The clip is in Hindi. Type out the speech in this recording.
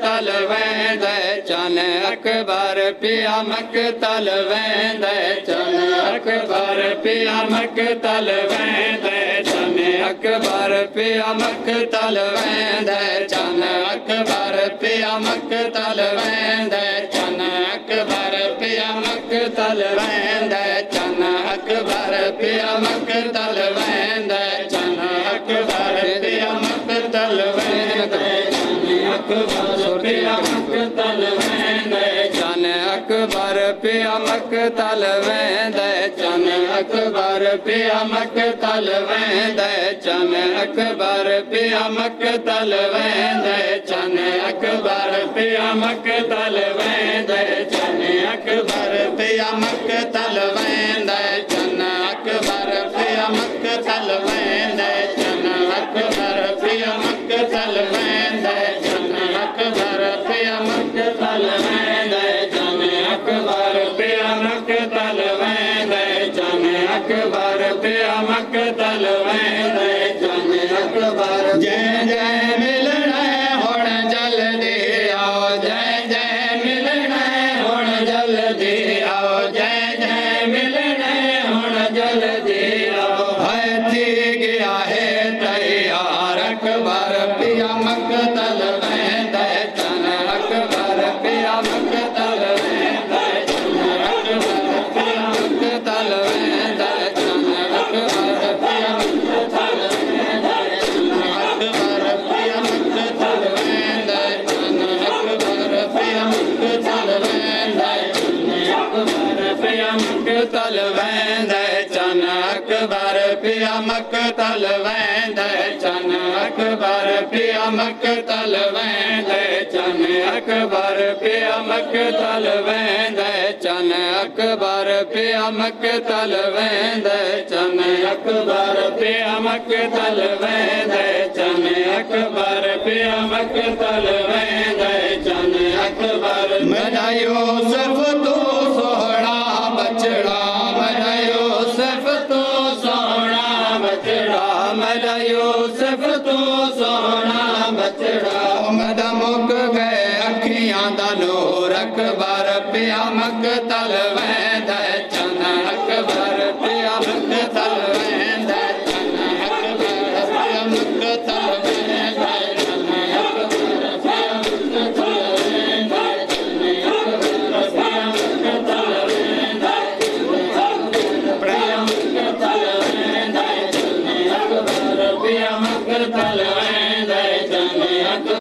मक्तल वेंदै चन अकबर पिया मक्तल वेंदै चन अकबर पिया मक्तल वेंदै चन अकबर पिया मक्तल वेंदै चन अकबर पिया मक्तल वेंदै चन अकबर पिया मक्तल वेंदै चन अकबर पिया मक्तल वेंदै चन अकबर पिया मक्तल वेंदै पिया मक्तल वेंदै चन अकबर पिया मक्तल वेंदै चन अकबर पिया मक्तल वेंदै चन अकबर पिया मक्तल वेंदै चन अकबर पिया मक्तल वेंदै चन अकबर पिया मक्तल वेंदै चन अकबर पिया मक्तल वेंदै चन अकबर पिया मक्तल वेंदै अकबर पिया मक्तल वेंदै चन अकबर पिया मक्तल वेंदै चन अकबर पिया मक्तल वेंदै चन अकबर जय जय मिलणा हुण जल्दी आओ जय जय मिलणा हुण जल्दी आओ जय जय मिलणा हुण जल्दी आओ है थी गया है तैयार अकबर पिया मक्तल मक्तल वेंदै चन अकबर पिया मक्तल वेंदै चन अकबर पिया मक्तल वेंदै चन अकबर पिया मक्तल वेंदै चन अकबर पिया मक्तल वेंदै चन अकबर पिया मक्तल वेंदै चन अकबर पिया मक्तल वेंदै चन अकबर मनायो सब तो सोहड़ा बचड़ा मनायो सब तो सोहड़ा बचड़ा मनायो सब तो सोहड़ा बचड़ा मद मुक गए अखियां दा नूर अकबर पिया मक्तल वेंदै।